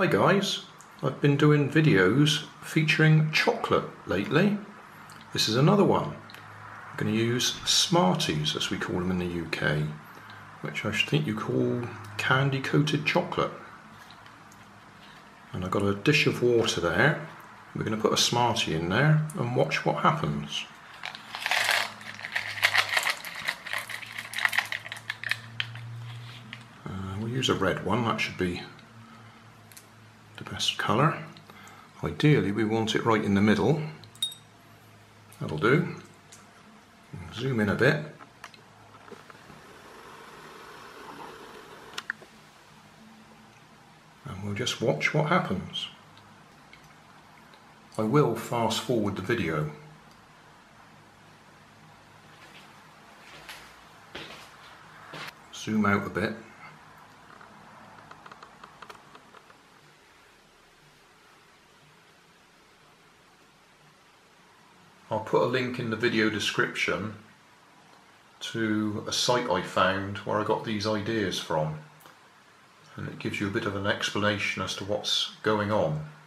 Hi guys, I've been doing videos featuring chocolate lately. This is another one. I'm going to use Smarties, as we call them in the UK, which I think you call candy coated chocolate. And I've got a dish of water there. We're going to put a Smartie in there and watch what happens. We'll use a red one, that should be the best colour. Ideally we want it right in the middle. That'll do. Zoom in a bit. And we'll just watch what happens. I will fast forward the video. Zoom out a bit. I'll put a link in the video description to a site I found where I got these ideas from, and it gives you a bit of an explanation as to what's going on.